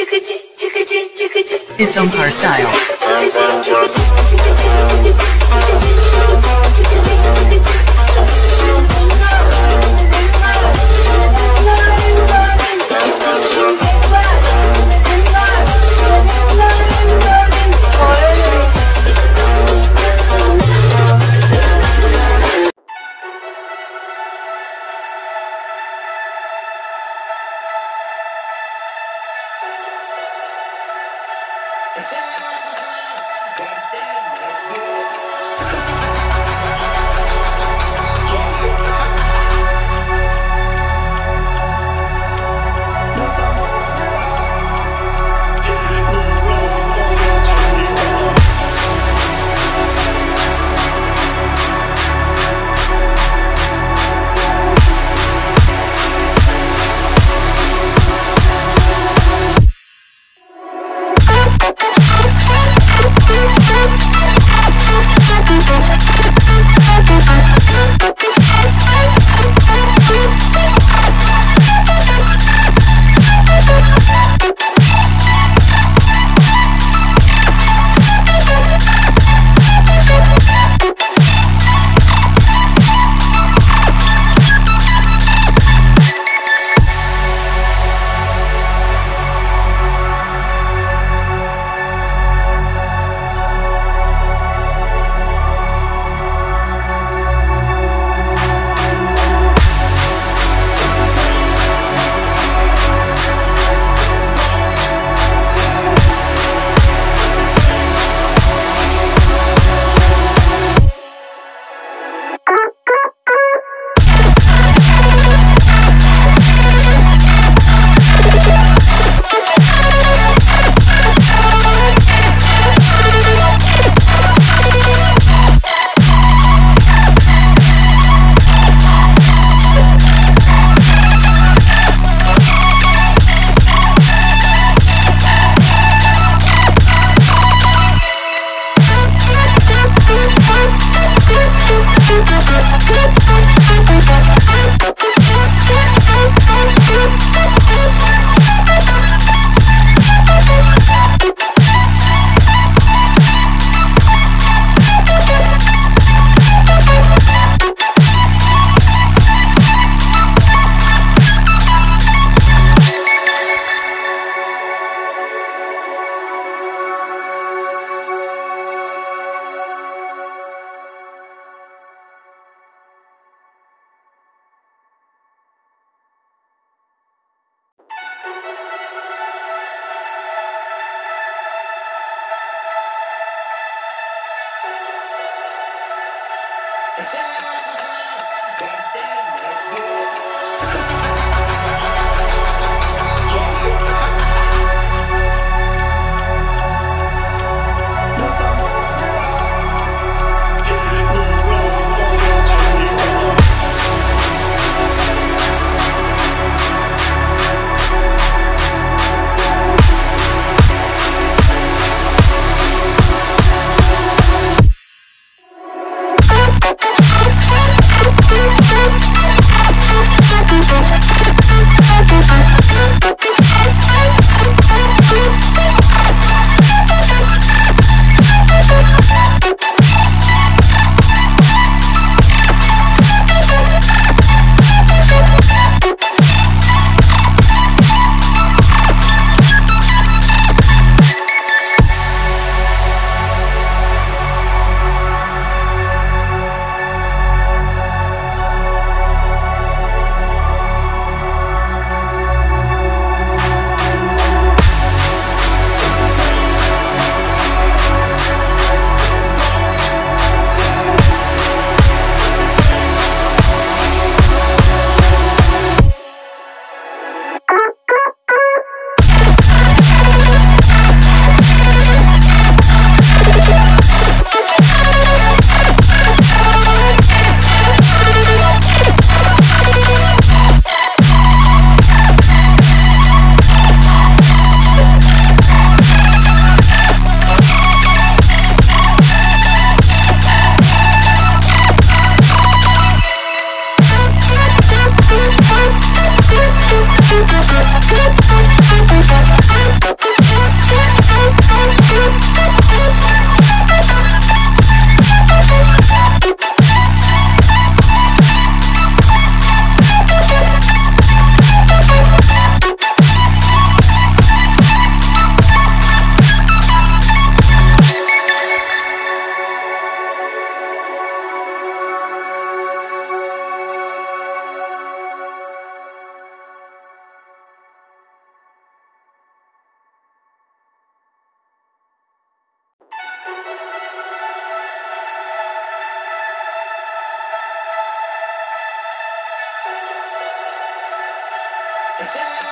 It's on her style. Yeah.